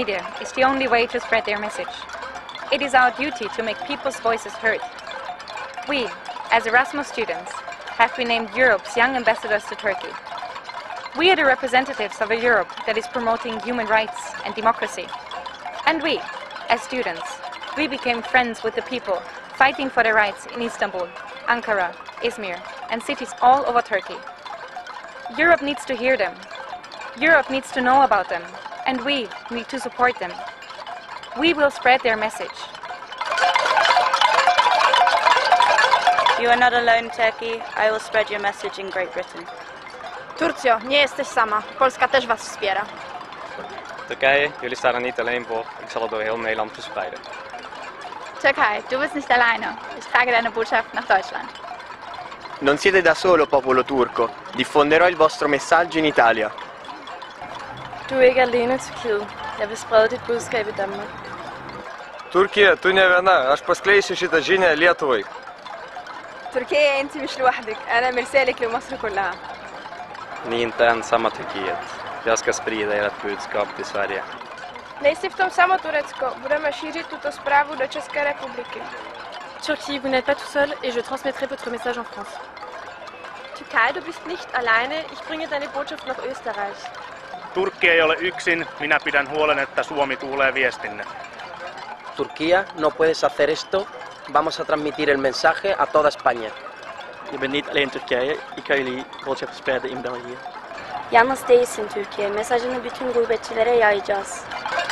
media is the only way to spread their message. It is our duty to make people's voices heard. We, as Erasmus students, have been named Europe's Young Ambassadors to Turkey. We are the representatives of a Europe that is promoting human rights and democracy. And we, as students, we became friends with the people fighting for their rights in Istanbul, Ankara, Izmir, and cities all over Turkey. Europe needs to hear them. Europe needs to know about them, and we need to support them. We will spread their message. You are not alone, Turkey. I will spread your message in Great Britain. Turcjo, nie jesteś sama. Polska też was wspiera. Turkije, jullie staan niet alleen voor. Ik zal het door heel Nederland verspreiden. Türkei, du bist nicht alleine. Ich trage deine Botschaft nach Deutschland. Non siete da solo, popolo turco. Diffonderò il vostro messaggio in Italia. Du er ikke alene, Tyrkiet. Jeg vil sprede dit budskab i Danmark. Turkija, du ne viena. Aš paskleisiu šitą žinią Lietuvai. Turkija, enti miš lwahdik. Ana mirsalek limasr kullaha. Ni inte ensamma, Turkiet. Jag ska sprida ert budskap till Sverige. Nejsi v tom samo Turecko. Budeme šířit tuto zprávu do České republiky. Turquie, vous n'êtes pas tout seul et je transmettrai votre message en France. Türkei, du bist nicht alleine. Ich bringe deine Botschaft nach Österreich. Turkki ei ole yksin. Minä pidän huolen, että Suomi kuulee viestinne. Turquía, no puedes hacer esto. Vamos a transmitir el mensaje a toda España. Je bent niet alleen Turkije. Ik ga jullie boodschap verspreiden in België. Yalnız değilsin Türkiye. Mesajını bütün gurbetçilere yayacağız.